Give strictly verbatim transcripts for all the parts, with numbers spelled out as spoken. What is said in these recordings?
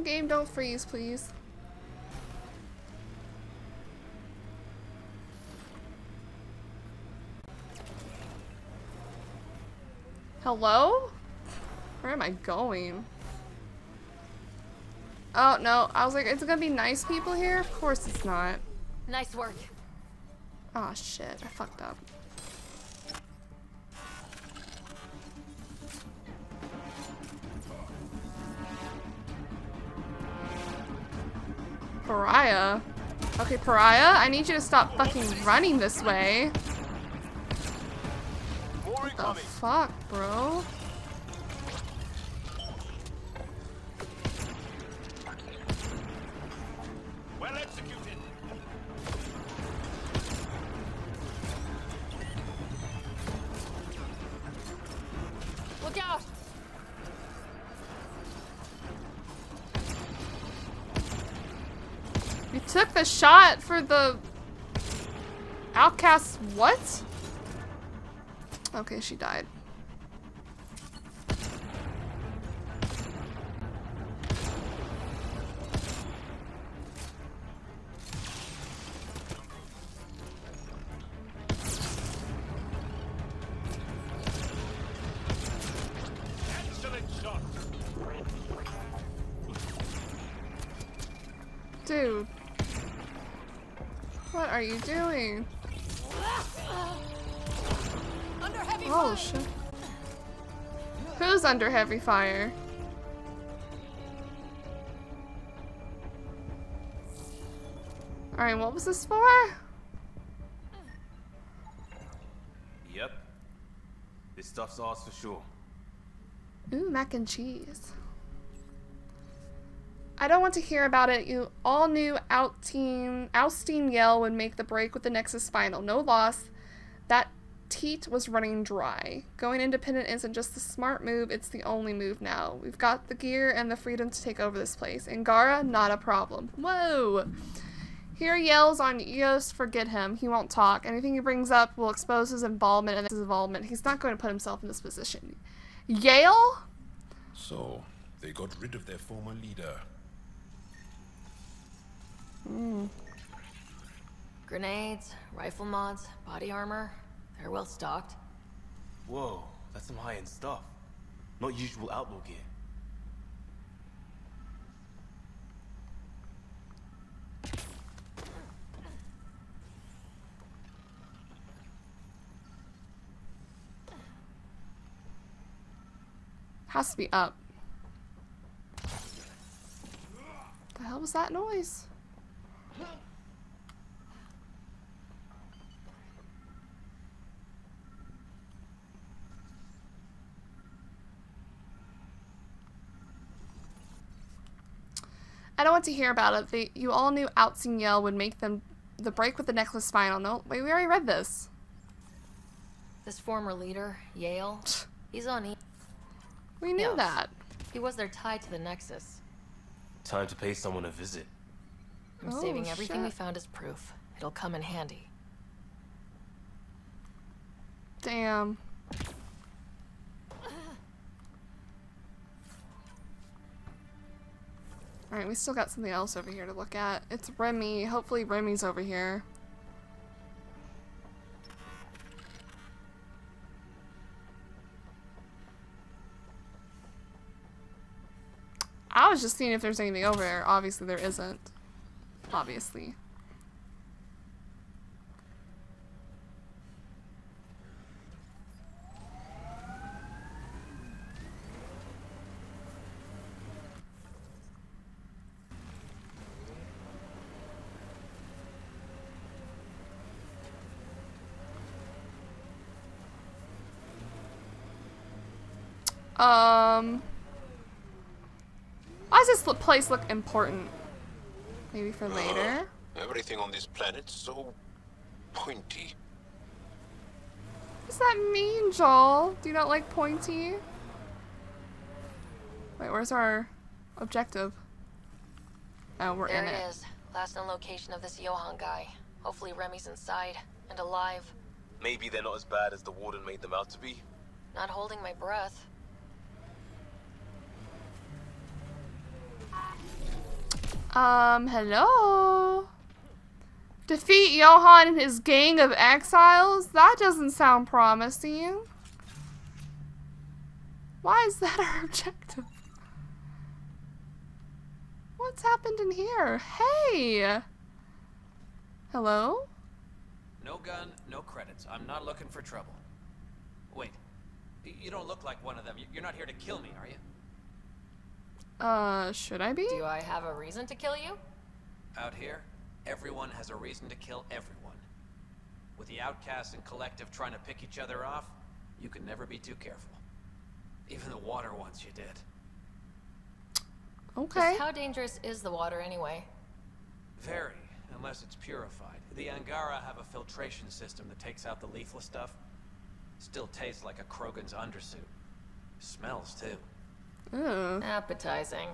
Oh, game, don't freeze, please. Hello? Where am I going? Oh, no. I was like, it's gonna be nice people here? Of course it's not. Nice work. Aw, shit. I fucked up. Pariah? Okay, Pariah, I need you to stop fucking running this way. What the fuck, bro? Well executed. Look out. We took the shot for the outcast. What? Okay, she died. Excellent shot. Dude. What are you doing? Oh shit. Who's under heavy fire? Alright, what was this for? Yep. This stuff's ours for sure. Ooh, mac and cheese. I don't want to hear about it. You all knew out team ousting Yale would make the break with the Nexus final. No loss. That teat was running dry. Going independent isn't just the smart move, it's the only move now. We've got the gear and the freedom to take over this place. Angara, not a problem. Whoa! Here yells on Eos, forget him. He won't talk. Anything he brings up will expose his involvement and his involvement. He's not going to put himself in this position. Yale? So, they got rid of their former leader. Mm. Grenades, rifle mods, body armor. They're well stocked. Whoa, that's some high-end stuff. Not usual outlaw gear. Has to be up. What the hell was that noise? I don't want to hear about it. They, you all knew outsing Yale would make them the break with the necklace final. No, wait, we already read this. This former leader, Yale, he's on E. We knew Yale. That. He was their tie to the Nexus. Time to pay someone a visit. I'm oh, saving everything shit. we found as proof. It'll come in handy. Damn. Alright, we still got something else over here to look at. It's Remy. Hopefully Remy's over here. I was just seeing if there's anything over there. Obviously there isn't. Obviously. Um, why does this place look important? Maybe for later? Uh, everything on this planet's so pointy. What does that mean, Joel? Do you not like pointy? Wait, where's our objective? Oh, we're in it. There it is. Last known location of this Yohan guy. Hopefully Remy's inside and alive. Maybe they're not as bad as the warden made them out to be. Not holding my breath. Um, hello? Defeat Yohan and his gang of exiles? That doesn't sound promising. Why is that our objective? What's happened in here? Hey! Hello? No gun, no credits. I'm not looking for trouble. Wait, you don't look like one of them. You're not here to kill me, are you? Uh, should I be? Do I have a reason to kill you? Out here, everyone has a reason to kill everyone. With the outcast and collective trying to pick each other off, you can never be too careful. Even the water once you did. Okay. Just how dangerous is the water anyway? Very, unless it's purified. The Angara have a filtration system that takes out the lethal stuff. Still tastes like a Krogan's undersuit. Smells too. Ooh. Appetizing.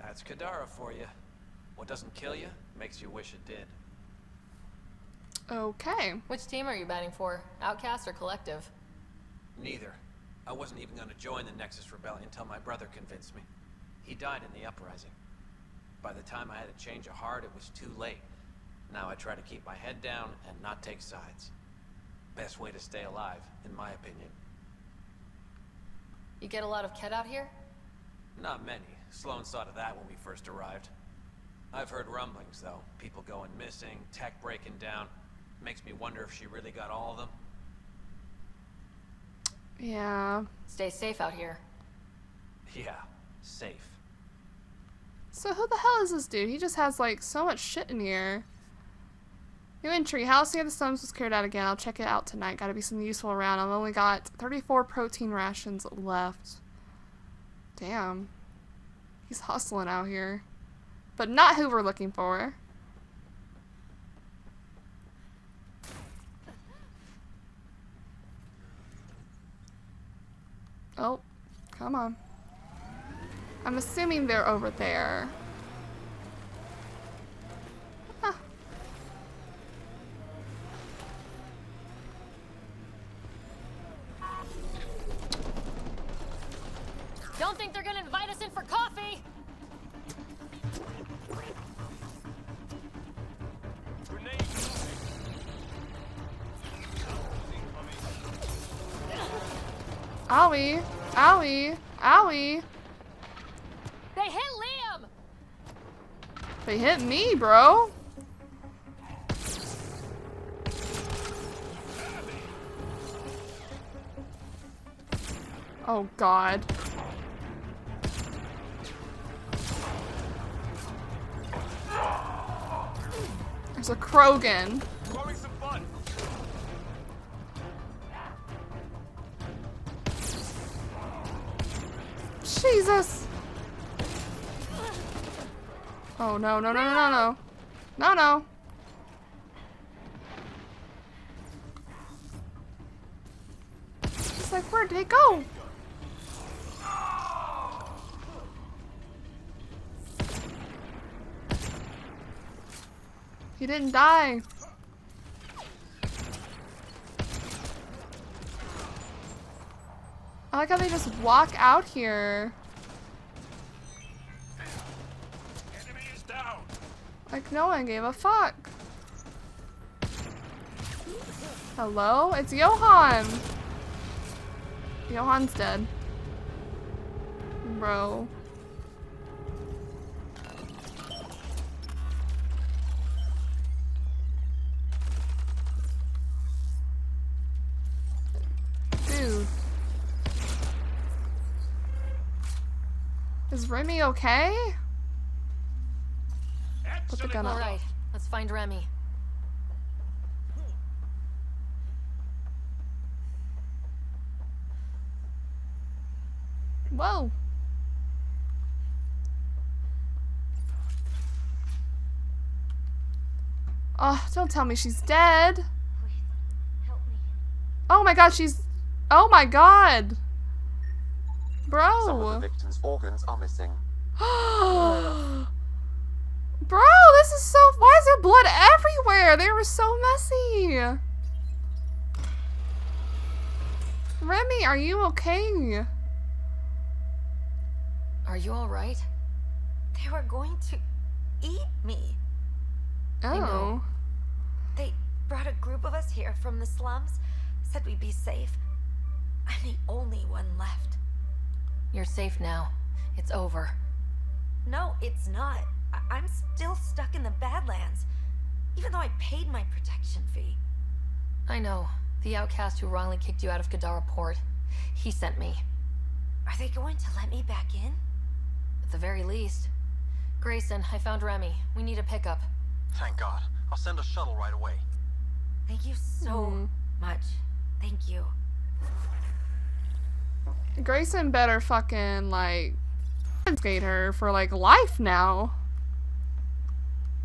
That's Kadara for you. What doesn't kill you makes you wish it did. Okay. Which team are you batting for? Outcast or collective? Neither. I wasn't even going to join the Nexus Rebellion until my brother convinced me. He died in the uprising. By the time I had a change of heart, it was too late. Now I try to keep my head down and not take sides. Best way to stay alive, in my opinion. You get a lot of Ket out here? Not many. Sloan thought of that when we first arrived. I've heard rumblings, though. People going missing, tech breaking down. Makes me wonder if she really got all of them. Yeah. Stay safe out here. Yeah, safe. So who the hell is this dude? He just has, like, so much shit in here. New entry. House near the slums was cleared out again. I'll check it out tonight. Gotta be something useful around. I've only got thirty-four protein rations left. Damn. He's hustling out here. But not who we're looking for. Oh, come on. I'm assuming they're over there. Don't think they're gonna invite us in for coffee! Owie! Owie! Owie! They hit Liam! They hit me, bro! Oh, God. There's a Krogan. Some fun. Jesus. Oh no, no, no, no, no, no. No, no. It's like, where did it go? He didn't die. I like how they just walk out here. Enemy is down. Like no one gave a fuck. Hello? It's Yohan. Yohan's dead. Bro. Is Remy okay? Put the gun up. All right, let's find Remy. Whoa. Oh, don't tell me she's dead. Please, help me. Oh my God, she's. Oh my God. Bro. Some of the victim's organs are missing. Bro, this is so... Why is there blood everywhere? They were so messy. Remy, are you okay? Are you all right? They were going to eat me. Oh. I know. They brought a group of us here from the slums, said we'd be safe. I'm the only one left. You're safe now. It's over. No, it's not. I I'm still stuck in the Badlands, even though I paid my protection fee. I know. The outcast who wrongly kicked you out of Kadara Port. He sent me. Are they going to let me back in? At the very least. Grayson, I found Remy. We need a pickup. Thank God. I'll send a shuttle right away. Thank you so mm. much. Thank you. Grayson better fucking, like, skate her for, like, life now.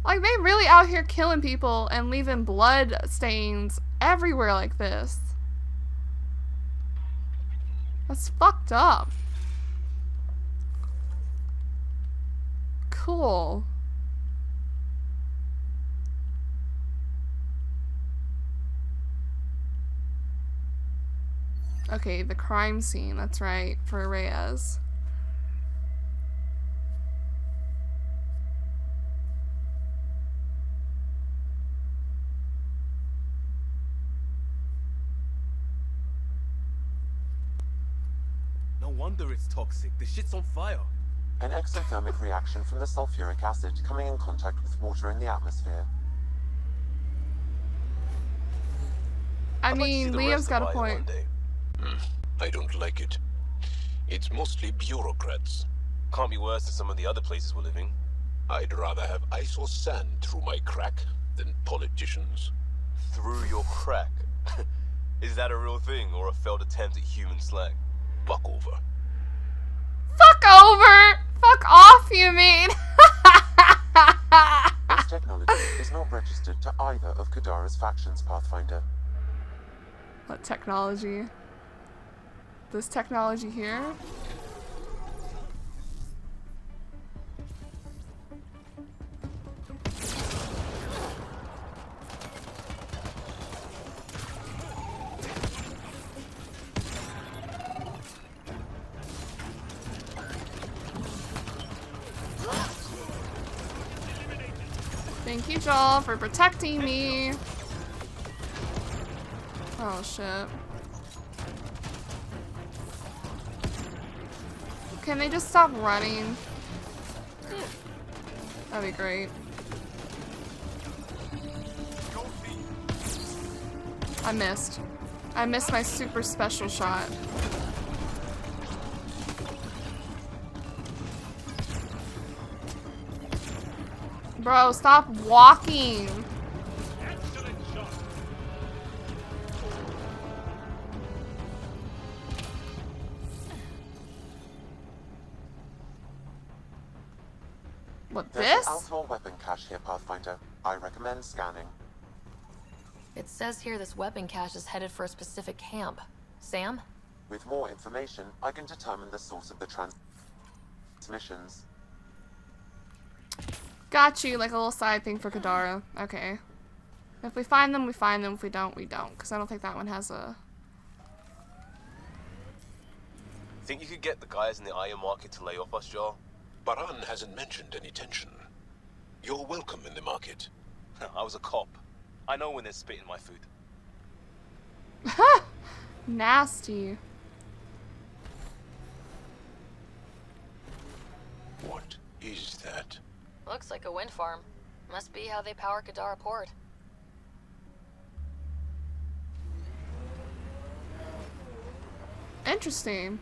Like, they really out here killing people and leaving blood stains everywhere like this. That's fucked up. Cool. Okay, the crime scene, that's right, for Reyes. Wonder it's toxic. The shit's on fire. An exothermic reaction from the sulfuric acid coming in contact with water in the atmosphere. I mean, Liam's got a point. Mm, I don't like it. It's mostly bureaucrats. Can't be worse than some of the other places we're living. I'd rather have ice or sand through my crack than politicians. Through your crack? Is that a real thing or a failed attempt at human slang? Fuck over. Fuck over? Fuck off, you mean? This technology is not registered to either of Kadara's factions, Pathfinder. What technology? This technology here? Thank you, Joel, for protecting me. Oh, shit. Can they just stop running? That'd be great. I missed. I missed my super special shot. Bro, stop walking. Excellent shot. What, this? There's an alcohol weapon cache here, Pathfinder. I recommend scanning. It says here this weapon cache is headed for a specific camp. Sam? With more information, I can determine the source of the trans transmissions. Got you, like a little side thing for Kadara. Okay. If we find them, we find them. If we don't, we don't. Because I don't think that one has a... Think you could get the guys in the iron market to lay off us, Joel? Baran hasn't mentioned any tension. You're welcome in the market. I was a cop. I know when they're spitting my food. Nasty. What is that? Looks like a wind farm. Must be how they power Kadara Port. Interesting.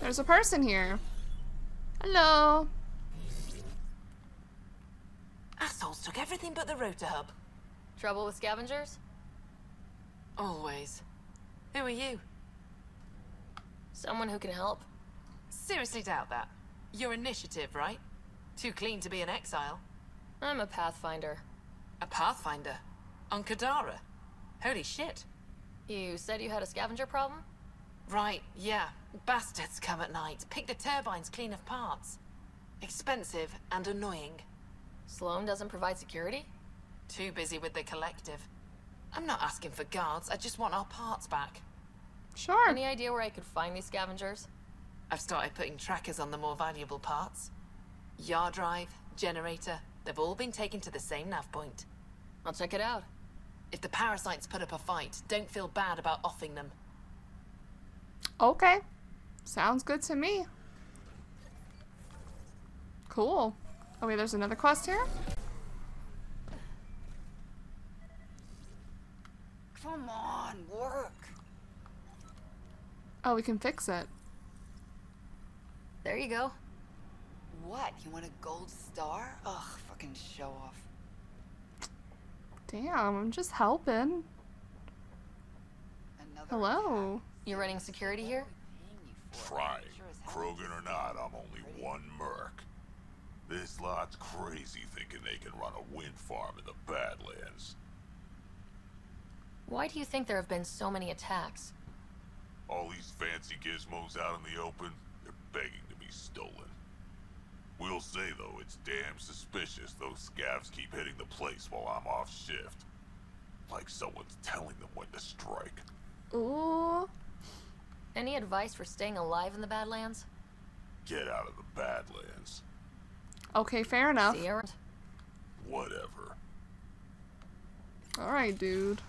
There's a person here. Hello. Assholes took everything but the router hub. Trouble with scavengers? Always. Who are you? Someone who can help. Seriously doubt that. Your initiative, right? Too clean to be an exile. I'm a Pathfinder. A Pathfinder? On Kadara? Holy shit. You said you had a scavenger problem? Right, yeah. Bastards come at night, pick the turbines clean of parts. Expensive and annoying. Sloan doesn't provide security? Too busy with the collective. I'm not asking for guards, I just want our parts back. Sure. Any idea where I could find these scavengers? I've started putting trackers on the more valuable parts. Yard drive, generator, they've all been taken to the same nav point. I'll check it out. If the parasites put up a fight, don't feel bad about offing them. Okay. Sounds good to me. Cool. Oh wait, there's another quest here? Come on, work. Oh, we can fix it. There you go. What? You want a gold star? Ugh, fucking show off. Damn, I'm just helping. Another Hello. You running security here? Try. Krogan or not, I'm only one merc. This lot's crazy thinking they can run a wind farm in the Badlands. Why do you think there have been so many attacks? All these fancy gizmos out in the open, they're begging to be stolen. We'll say, though, it's damn suspicious those scavs keep hitting the place while I'm off shift. Like someone's telling them when to strike. Ooh. Any advice for staying alive in the Badlands? Get out of the Badlands. Okay, fair enough. Whatever. Alright, dude.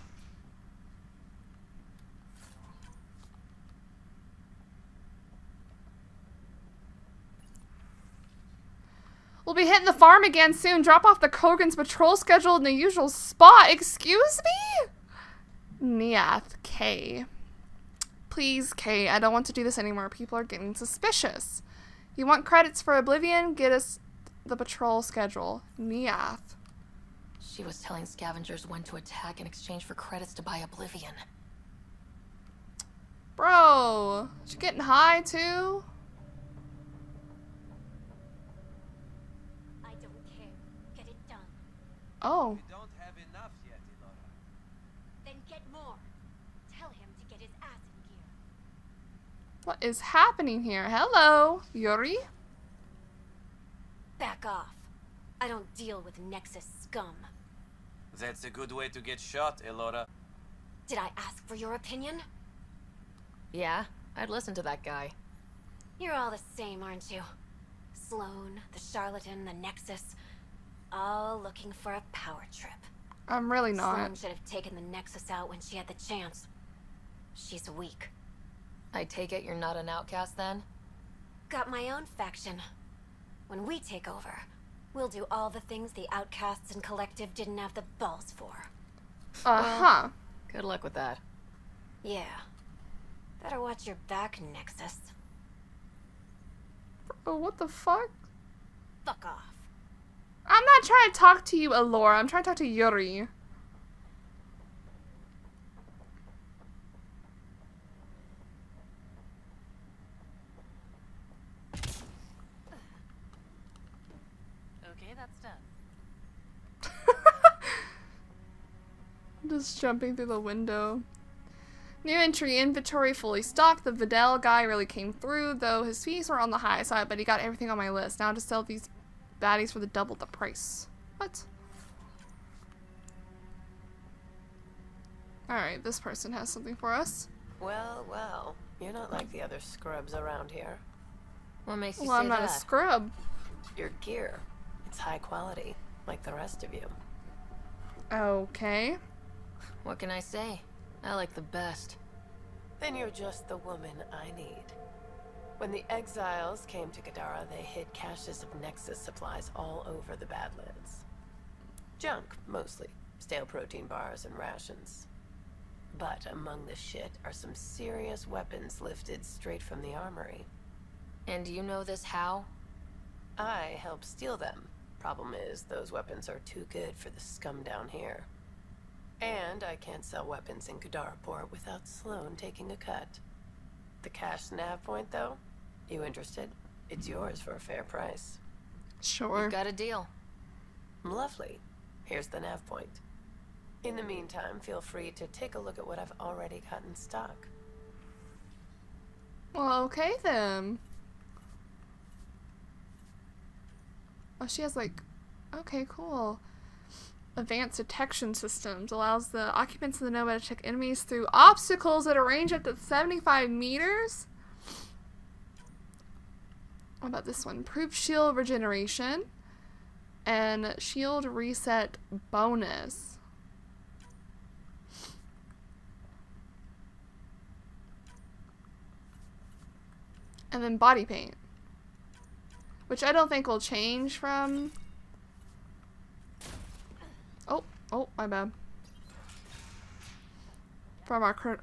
We'll be hitting the farm again soon. Drop off the Krogan's patrol schedule in the usual spot. Excuse me? Niath K. Please, K. I don't want to do this anymore. People are getting suspicious. You want credits for Oblivion? Get us the patrol schedule. Niath. She was telling scavengers when to attack in exchange for credits to buy Oblivion. Bro, she getting high too? Oh. We don't have enough yet, Elora. Then get more. Tell him to get his ass in gear. What is happening here? Hello, Yuri. Back off. I don't deal with Nexus scum. That's a good way to get shot, Elora. Did I ask for your opinion? Yeah, I'd listen to that guy. You're all the same, aren't you? Sloan, the charlatan, the Nexus. All looking for a power trip. I'm really not. Sloan should have taken the Nexus out when she had the chance. She's weak. I take it you're not an outcast then? Got my own faction. When we take over, we'll do all the things the outcasts and collective didn't have the balls for. Uh-huh. Well, good luck with that. Yeah. Better watch your back, Nexus. Oh, what the fuck? Fuck off. I'm not trying to talk to you, Elora. I'm trying to talk to Yuri. Okay, that's done. I'm just jumping through the window. New entry, inventory fully stocked. The Videl guy really came through, though his fees were on the high side, but he got everything on my list. Now to sell these baddies for the double the price. What? Alright, this person has something for us. Well, well. You're not like the other scrubs around here. What makes you well, say that? Well, I'm not that? a scrub. Your gear. It's high quality, like the rest of you. Okay. What can I say? I like the best. Then you're just the woman I need. When the exiles came to Kadara, they hid caches of Nexus supplies all over the Badlands. Junk, mostly. Stale protein bars and rations. But among the shit are some serious weapons lifted straight from the armory. And you know this how? I helped steal them. Problem is, those weapons are too good for the scum down here. And I can't sell weapons in Kadara port without Sloan taking a cut. The cash nav point, though? You interested? It's yours for a fair price. Sure. You've got a deal. Lovely. Here's the nav point. In the meantime, feel free to take a look at what I've already got in stock. Well, okay then. Oh, she has like Okay, cool. Advanced detection systems allows the occupants of the Nova to check enemies through obstacles at a range up to seventy-five meters. How about this one? Improved shield regeneration and shield reset bonus. And then body paint, which I don't think will change from... Oh, oh, my bad. From our,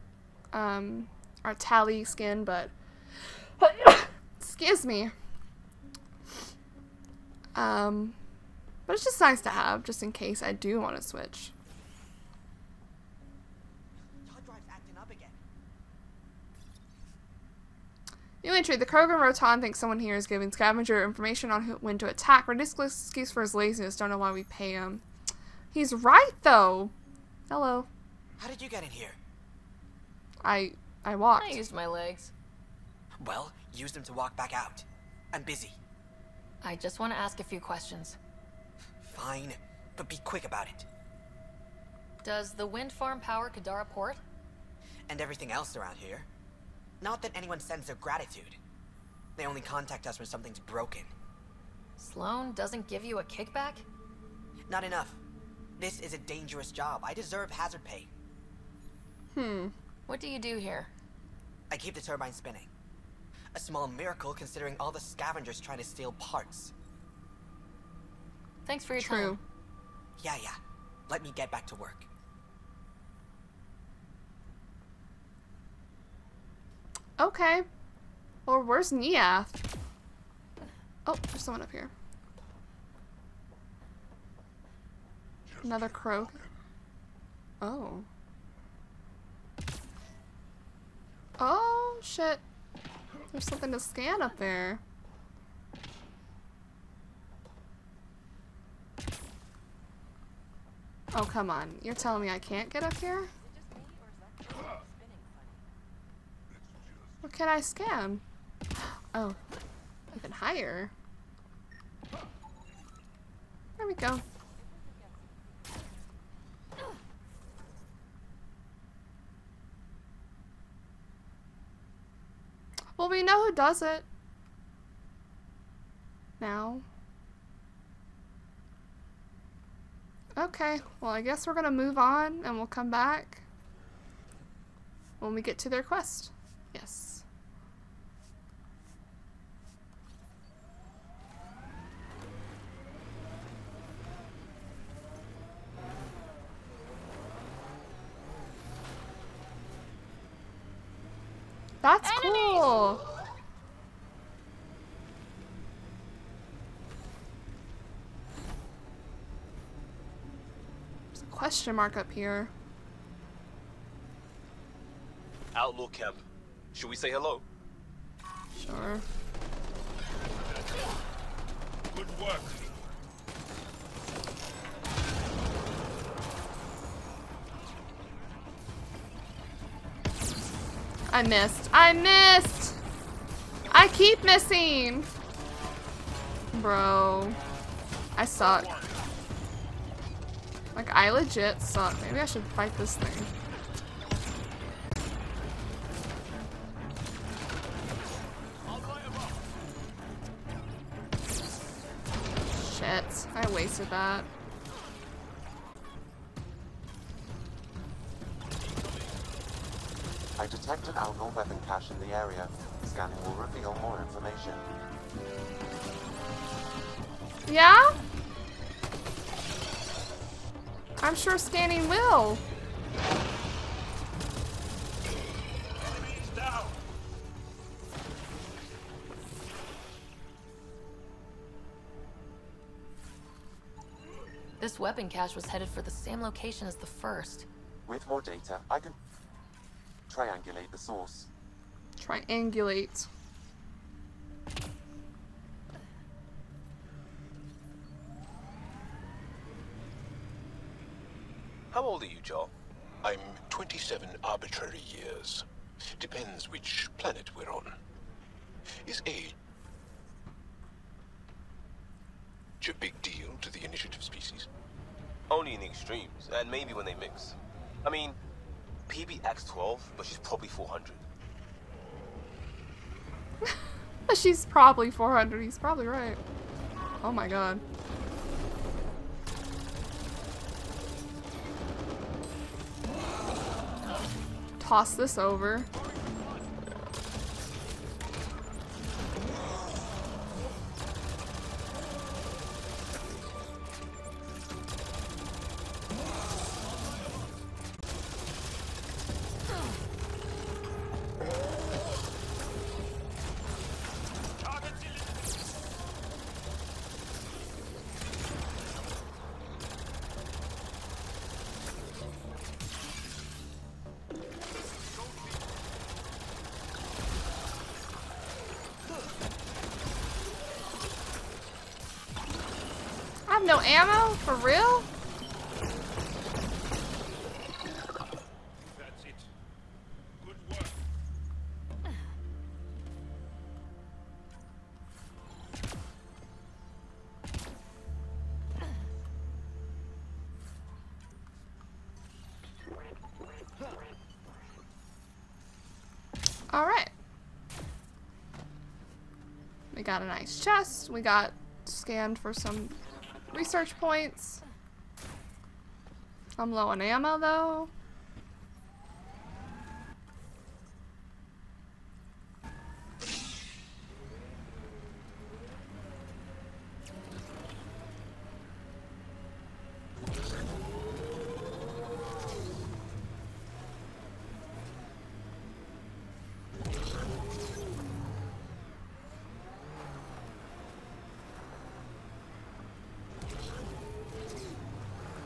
um, our Tali skin, but... Excuse me. Um, but it's just nice to have, just in case I do want to switch. New entry. The Krogan Rotan thinks someone here is giving Scavenger information on who, when to attack. Ridiculous excuse for his laziness. Don't know why we pay him. He's right, though. Hello. How did you get in here? I... I walked. I used my legs. Well, use them to walk back out. I'm busy. I just want to ask a few questions. Fine, but be quick about it. Does the wind farm power Kadara Port? And everything else around here. Not that anyone sends their gratitude. They only contact us when something's broken. Sloan doesn't give you a kickback? Not enough. This is a dangerous job. I deserve hazard pay. Hmm. What do you do here? I keep the turbine spinning. A small miracle considering all the scavengers trying to steal parts. Thanks for your True. time. Yeah, yeah. Let me get back to work. Okay. Or well, where's Nia? Oh, there's someone up here. Another croak. Oh. Oh, shit. There's something to scan up there. Oh, come on. You're telling me I can't get up here? What can I scan? Oh. Even higher. There we go. Well, we know who does it. Now. Okay. Well, I guess we're gonna move on and we'll come back when we get to their quest. Yes. That's Enemies. cool. There's a question mark up here. Outlaw camp. Should we say hello? Sure. Good work. I missed. I missed! I keep missing! Bro. I suck. Like, I legit suck. Maybe I should fight this thing. Shit. I wasted that. I detected Algol weapon cache in the area. Scanning will reveal more information. Yeah? I'm sure scanning will. Enemies down. This weapon cache was headed for the same location as the first. With more data, I can... triangulate the source. Triangulate. How old are you, Joel? I'm twenty-seven arbitrary years. Depends which planet we're on. Is age a big deal to the initiative species? Only in the extremes, and maybe when they mix. I mean, P B X twelve, but she's probably four hundred. She's probably four hundred, he's probably right. Oh my god. Toss this over. No ammo? For real? That's it. Good work. All right. We got a nice chest. We got scanned for some research points. I'm low on ammo though.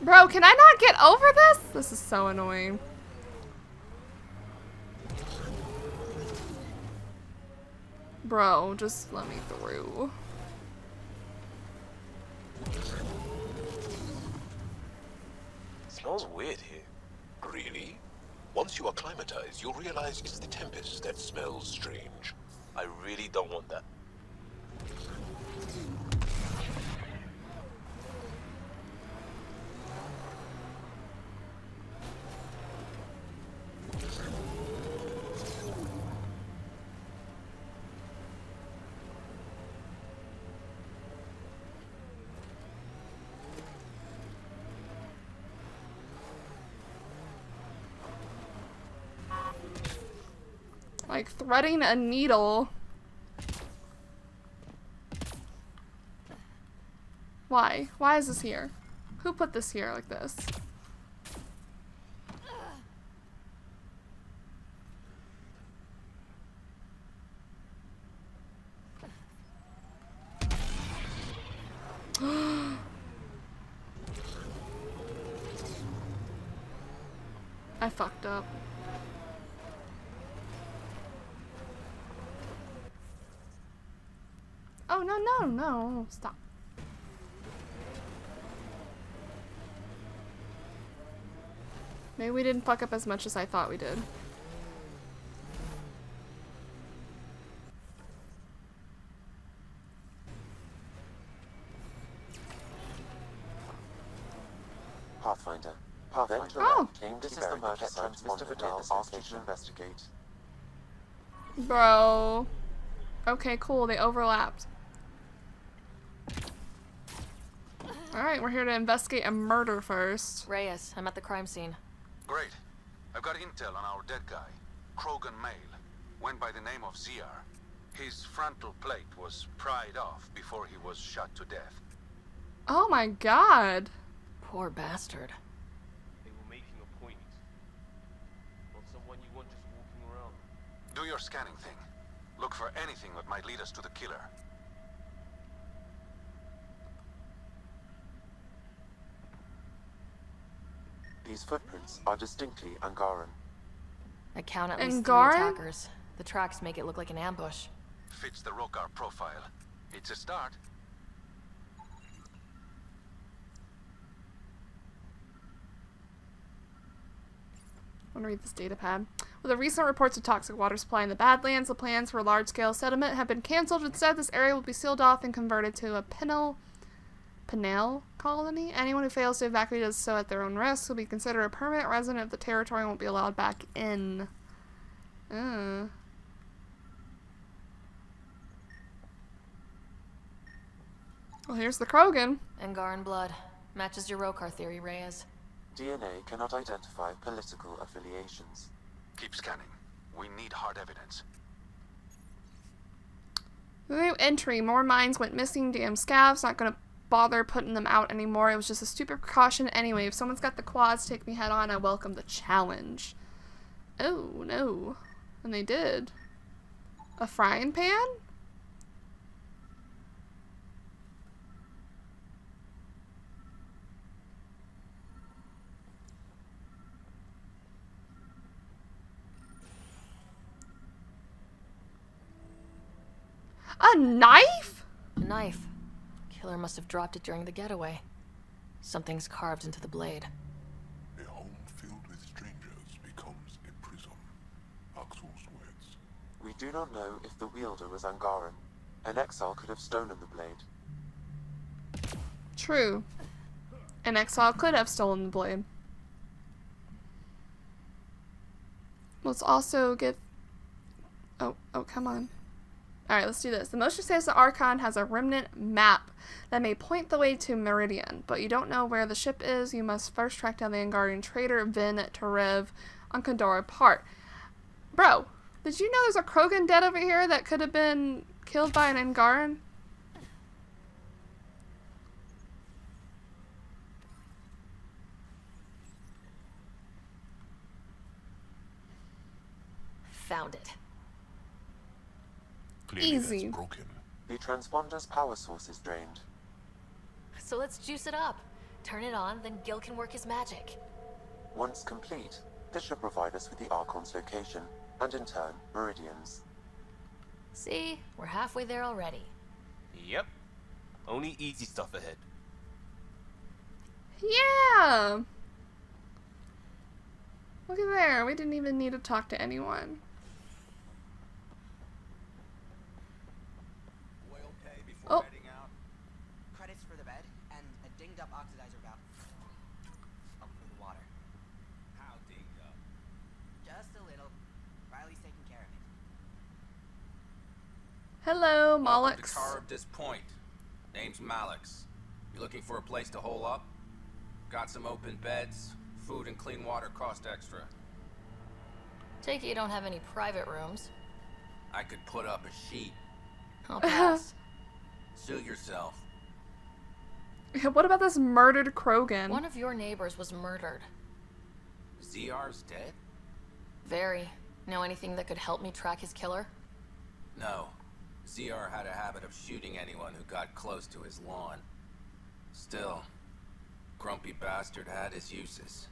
Bro, can I not get over this? This is so annoying. Bro, just let me through. Smells weird here. Really? Once you acclimatize, you'll realize it's the Tempest that smells strange. I really don't want that. Like threading a needle. Why? Why is this here? Who put this here like this? I fucked up. No, no, no, stop. Maybe we didn't fuck up as much as I thought we did. Pathfinder. Pathfinder. Oh. Came to this is the murder site. Mister Videl asked you to investigate. Bro. Okay, cool. They overlapped. Alright, we're here to investigate a murder first. Reyes, I'm at the crime scene. Great. I've got intel on our dead guy. Krogan male. Went by the name of Ziar. His frontal plate was pried off before he was shot to death. Oh my god. Poor bastard. They were making a point. Not someone you want just walking around. Do your scanning thing. Look for anything that might lead us to the killer. These footprints are distinctly Angaran. I count at least three attackers. The tracks make it look like an ambush. Fits the Roekaar profile. It's a start. I want to read this data pad. With the recent reports of toxic water supply in the Badlands, the plans for large-scale settlement have been cancelled. Instead, this area will be sealed off and converted to a penal Pinnell colony. Anyone who fails to evacuate does so at their own risk will be considered a permanent resident of the territory and won't be allowed back in. Uh. Well, here's the Krogan. Angaran blood. Matches your Roekaar theory, Reyes. D N A cannot identify political affiliations. Keep scanning. We need hard evidence. New entry. More mines went missing. Damn scavs. Not gonna bother putting them out anymore. It was just a stupid precaution anyway. If someone's got the quads, take me head on. I welcome the challenge. Oh, no. And they did. A frying pan? A knife? A knife. Killer must have dropped it during the getaway. Something's carved into the blade. A home filled with strangers becomes a prison. Axel's words. We do not know if the wielder was Angaran. An exile could have stolen the blade. True. An exile could have stolen the blade. Let's also get... Oh, oh, come on. Alright, let's do this. The Motion says the Archon has a remnant map that may point the way to Meridian, but you don't know where the ship is. You must first track down the Angarian trader, Vin Tarev, on Kadara Part. Bro, did you know there's a Krogan dead over here that could have been killed by an Angaran? Found it. Easy. The transponder's power source is drained. So let's juice it up. Turn it on, then Gil can work his magic. Once complete, this should provide us with the Archon's location, and in turn, Meridian's. See? We're halfway there already. Yep. Only easy stuff ahead. Yeah! Look at there. We didn't even need to talk to anyone. Oh. Bedding out. Credits for the bed and a dinged up oxidizer valve. Up for the water. How dinged up? Just a little. Riley's taking care of it. Hello, Mollux. Charybdis Point. Name's Mollux. You looking for a place to hole up? Got some open beds. Food and clean water cost extra. Take it you don't have any private rooms. I could put up a sheet. I'll pass. Suit yourself. What about this murdered Krogan? One of your neighbors was murdered. Ziar's dead? Very. Know anything that could help me track his killer? No. Ziar had a habit of shooting anyone who got close to his lawn. Still, grumpy bastard had his uses.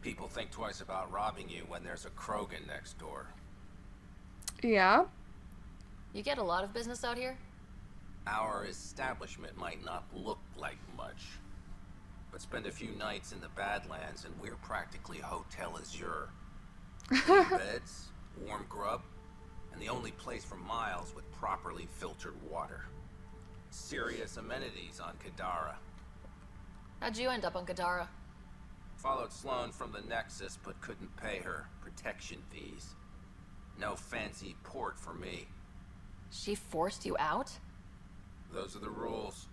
People think twice about robbing you when there's a Krogan next door. Yeah? You get a lot of business out here? Our establishment might not look like much, but spend a few nights in the Badlands and we're practically Hotel Azure. Beds, warm grub, and the only place for miles with properly filtered water. Serious amenities on Kadara. How'd you end up on Kadara? Followed Sloan from the Nexus, but couldn't pay her protection fees. No fancy port for me. She forced you out? Those are the rules.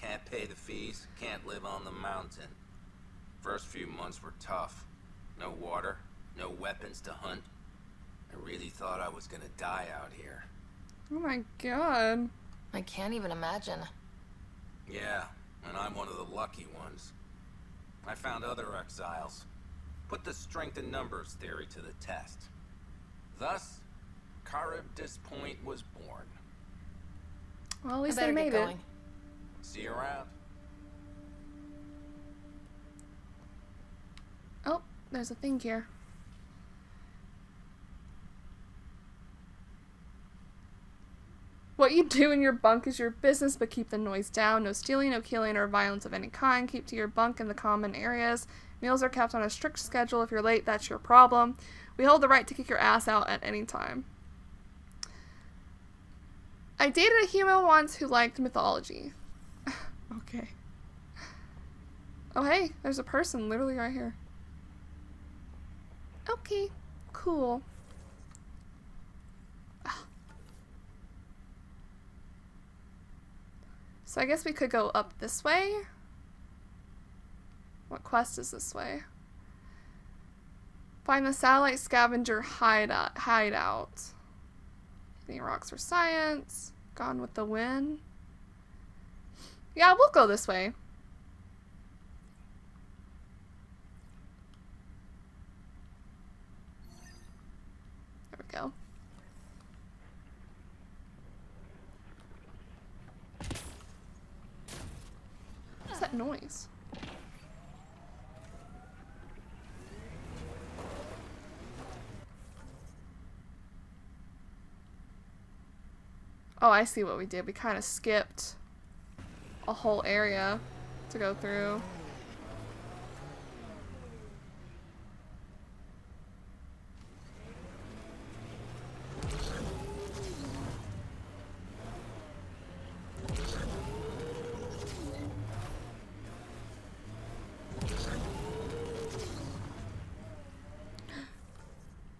Can't pay the fees, can't live on the mountain. First few months were tough. No water, no weapons to hunt. I really thought I was gonna die out here. Oh my god. I can't even imagine. Yeah, and I'm one of the lucky ones. I found other exiles. Put the strength in numbers theory to the test. Thus, Charybdis Point was born. Well, at least they made it. See you around. Oh, there's a thing here. What you do in your bunk is your business, but keep the noise down. No stealing, no killing, or violence of any kind. Keep to your bunk in the common areas. Meals are kept on a strict schedule. If you're late, that's your problem. We hold the right to kick your ass out at any time. I dated a human once who liked mythology. Okay. Oh hey, there's a person literally right here. Okay, cool. So I guess we could go up this way. What quest is this way? Find the satellite scavenger hideout. hideout. Any rocks for science? Gone with the wind? Yeah, we'll go this way. There we go. That noise. Oh, I see what we did. We kind of skipped a whole area to go through.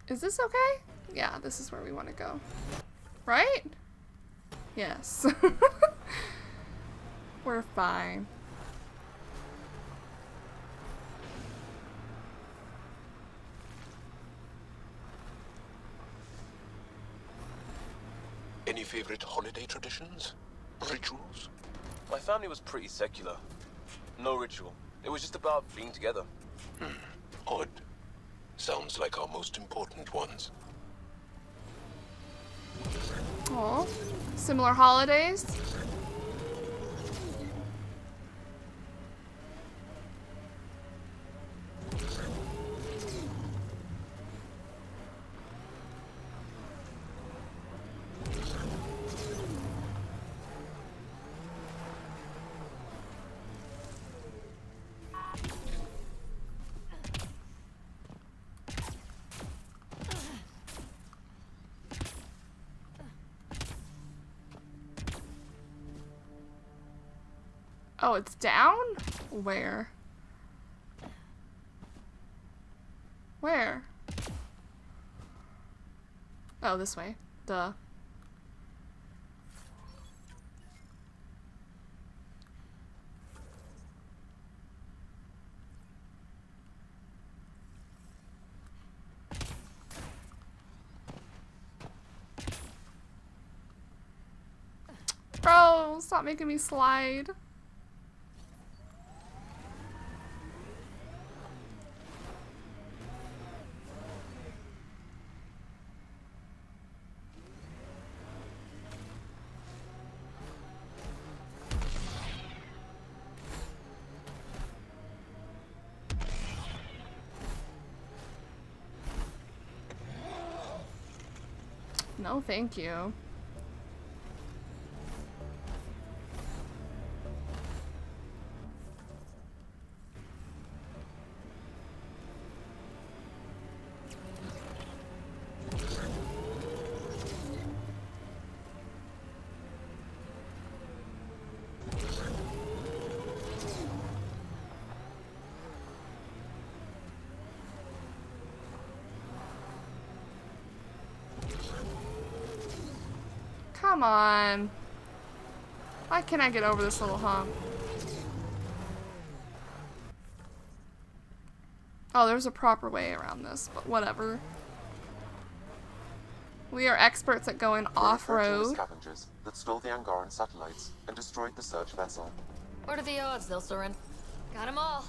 Is this okay? Yeah, this is where we want to go. Right? Yes. We're fine. Any favorite holiday traditions? Rituals? My family was pretty secular. No ritual. It was just about being together. Hmm. Odd. Sounds like our most important ones. Oh, similar holidays. Oh, it's down? Where? Where? Oh, this way. Duh. Bro, stop making me slide. No, thank you. Come on. Why can't I get over this little hump? Oh, there's a proper way around this, but whatever. We are experts at going off-road. The scavengers that stole the Angaran satellites and destroyed the search vessel. What are the odds they'll surrender? Got them all.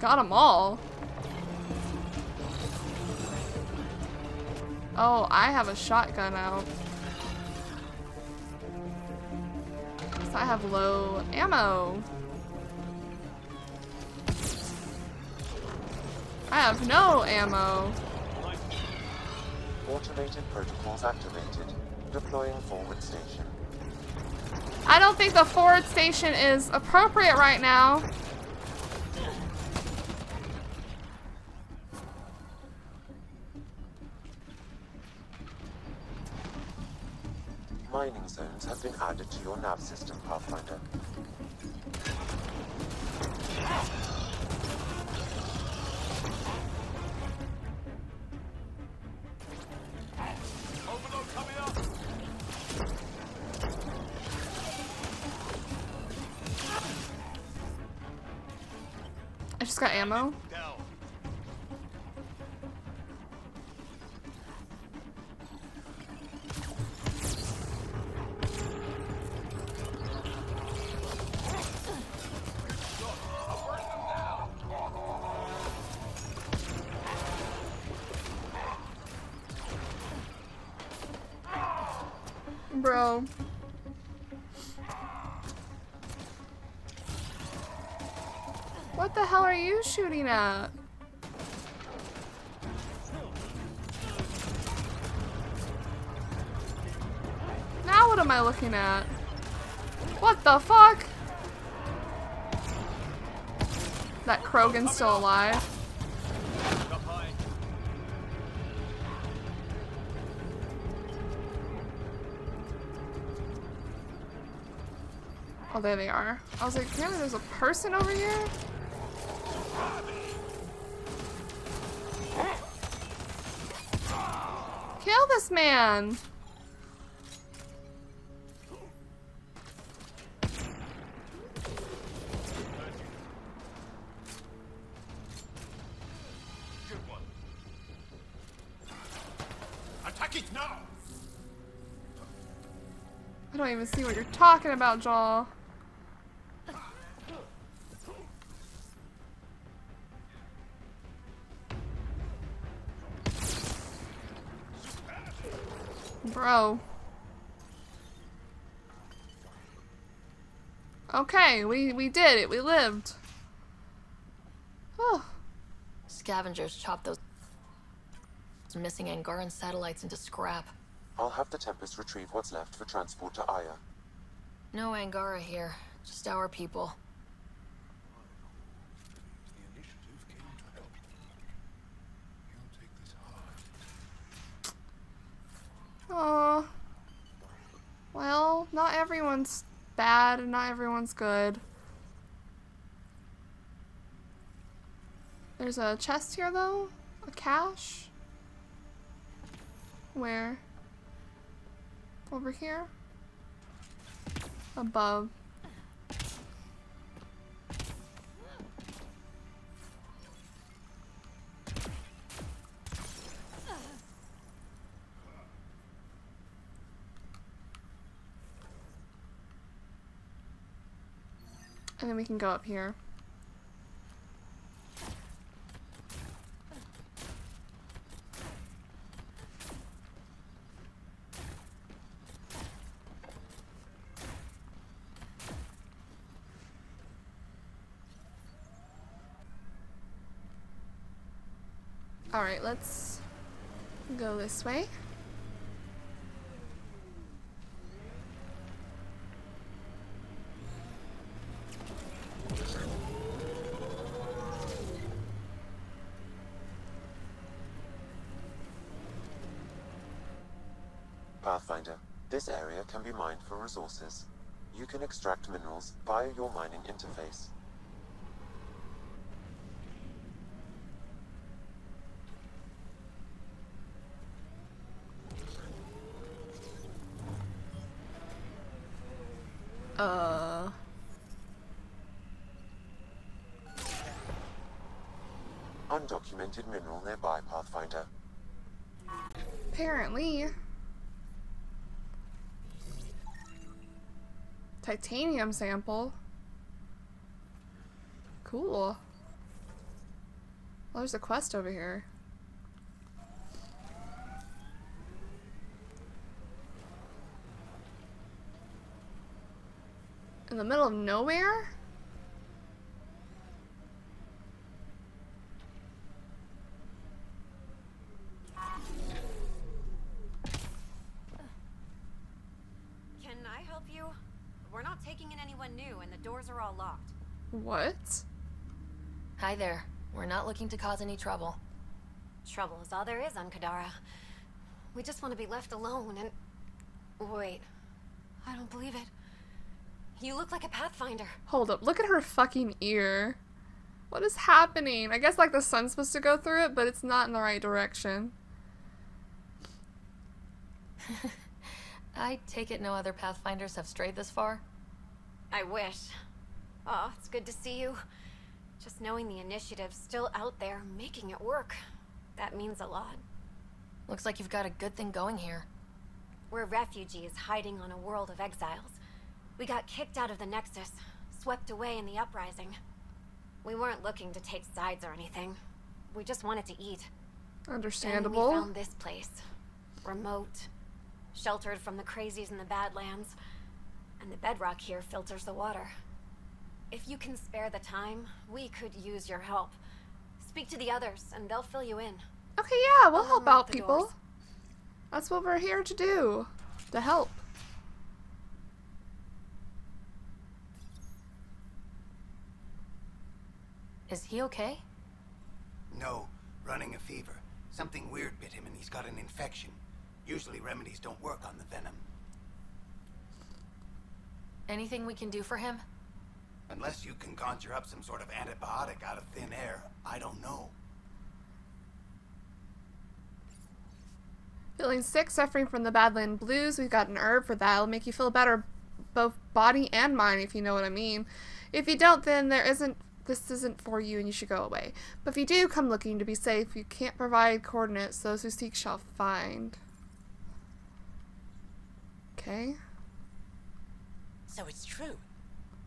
Got them all? Oh, I have a shotgun out. I have low ammo. I have no ammo. Automated protocols activated. Deploying forward station. I don't think the forward station is appropriate right now. Mining zones have been added to your nav system, Pathfinder. I just got ammo. Bro. What the hell are you shooting at? Now what am I looking at? What the fuck? That Krogan's still alive. Oh, there they are. I was like, really? There's a person over here? Kill this man! Attack it now! I don't even see what you're talking about, Joel. Bro. Okay, we, we did it. We lived. Whew. Scavengers chopped those missing Angaran satellites into scrap. I'll have the Tempest retrieve what's left for transport to Aya. No Angara here. Just our people. Oh, well, not everyone's bad and not everyone's good. There's a chest here though? A cache? Where? Over here? Above. And then we can go up here. All right, let's go this way. Pathfinder, this area can be mined for resources. You can extract minerals via your mining interface. Uh... Undocumented mineral nearby, Pathfinder. Apparently. Titanium sample. Cool. Well, there's a quest over here. In the middle of nowhere? Locked. What? Hi there. We're not looking to cause any trouble. Trouble is all there is on Kadara. We just want to be left alone and... Wait. I don't believe it. You look like a Pathfinder. Hold up. Look at her fucking ear. What is happening? I guess like the sun's supposed to go through it, but it's not in the right direction. I take it no other Pathfinders have strayed this far? I wish. Oh, it's good to see you. Just knowing the initiative's still out there, making it work. That means a lot. Looks like you've got a good thing going here. We're refugees hiding on a world of exiles. We got kicked out of the Nexus, swept away in the uprising. We weren't looking to take sides or anything. We just wanted to eat. Understandable. And we found this place. Remote. Sheltered from the crazies in the Badlands. And the bedrock here filters the water. If you can spare the time, we could use your help. Speak to the others and they'll fill you in. Okay, yeah, we'll help out people. That's what we're here to do. To help. Is he okay? No, running a fever. Something weird bit him and he's got an infection. Usually remedies don't work on the venom. Anything we can do for him? Unless you can conjure up some sort of antibiotic out of thin air, I don't know. Feeling sick, suffering from the Badland blues, we've got an herb for that. It'll make you feel better, both body and mind, if you know what I mean. If you don't, then there isn't, this isn't for you and you should go away. But if you do come looking to be safe, you can't provide coordinates. Those who seek shall find. Okay. So it's true.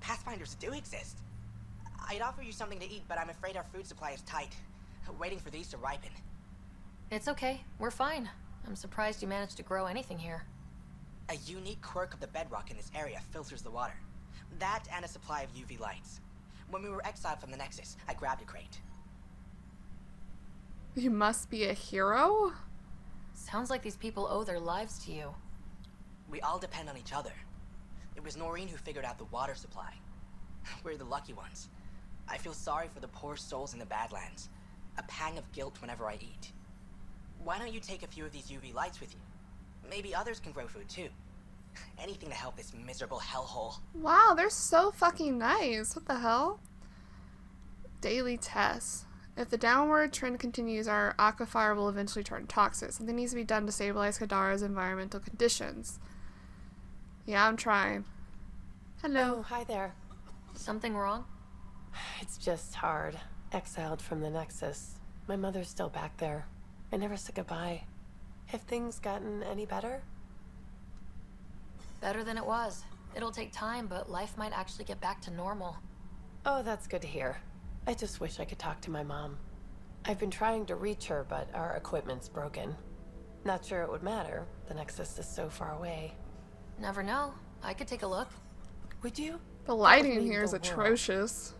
Pathfinders do exist. I'd offer you something to eat, but I'm afraid our food supply is tight. Waiting for these to ripen. It's okay. We're fine. I'm surprised you managed to grow anything here. A unique quirk of the bedrock in this area filters the water. That and a supply of U V lights. When we were exiled from the Nexus, I grabbed a crate. You must be a hero? Sounds like these people owe their lives to you. We all depend on each other. It was Noreen who figured out the water supply. We're the lucky ones. I feel sorry for the poor souls in the Badlands. A pang of guilt whenever I eat. Why don't you take a few of these U V lights with you? Maybe others can grow food too. Anything to help this miserable hellhole. Wow, they're so fucking nice. What the hell? Daily tests. If the downward trend continues, our aquifer will eventually turn toxic. Something needs to be done to stabilize Kadara's environmental conditions. Yeah, I'm trying. Hello. Oh, hi there. Something wrong? It's just hard. Exiled from the Nexus. My mother's still back there. I never said goodbye. Have things gotten any better? Better than it was. It'll take time, but life might actually get back to normal. Oh, that's good to hear. I just wish I could talk to my mom. I've been trying to reach her, but our equipment's broken. Not sure it would matter. The Nexus is so far away. Never know. I could take a look. Would you? The lighting in here is atrocious.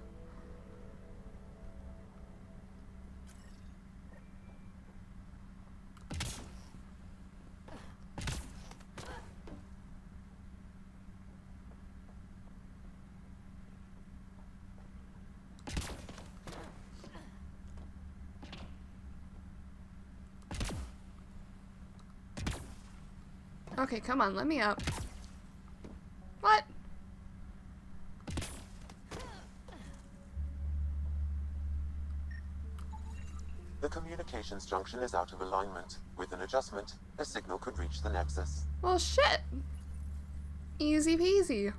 Okay, come on, let me up. What? The communications junction is out of alignment. With an adjustment, a signal could reach the Nexus. Well, shit. Easy peasy.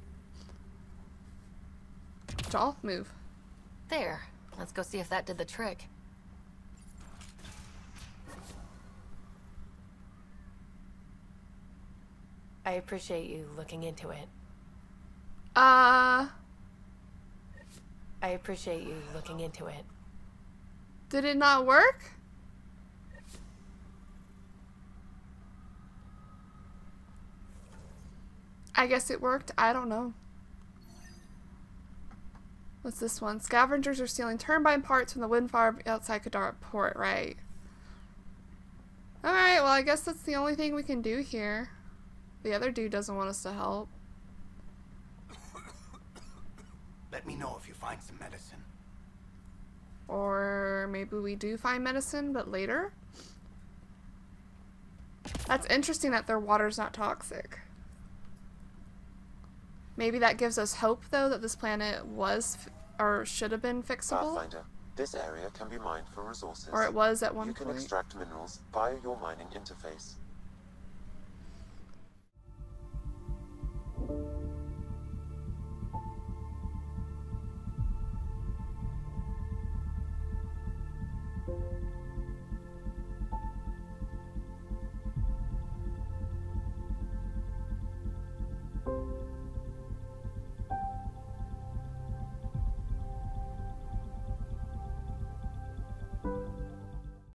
Joel, move. There. Let's go see if that did the trick. I appreciate you looking into it. Uh... I appreciate you looking into it. Did it not work? I guess it worked. I don't know. What's this one? Scavengers are stealing turbine parts from the wind farm outside Kadara Port, right? Alright, well I guess that's the only thing we can do here. The other dude doesn't want us to help. Let me know if you find some medicine. Or maybe we do find medicine, but later? That's interesting that their water's not toxic. Maybe that gives us hope, though, that this planet was or should have been fixable. Pathfinder, this area can be mined for resources. Or it was at one point. You can extract minerals via your mining interface.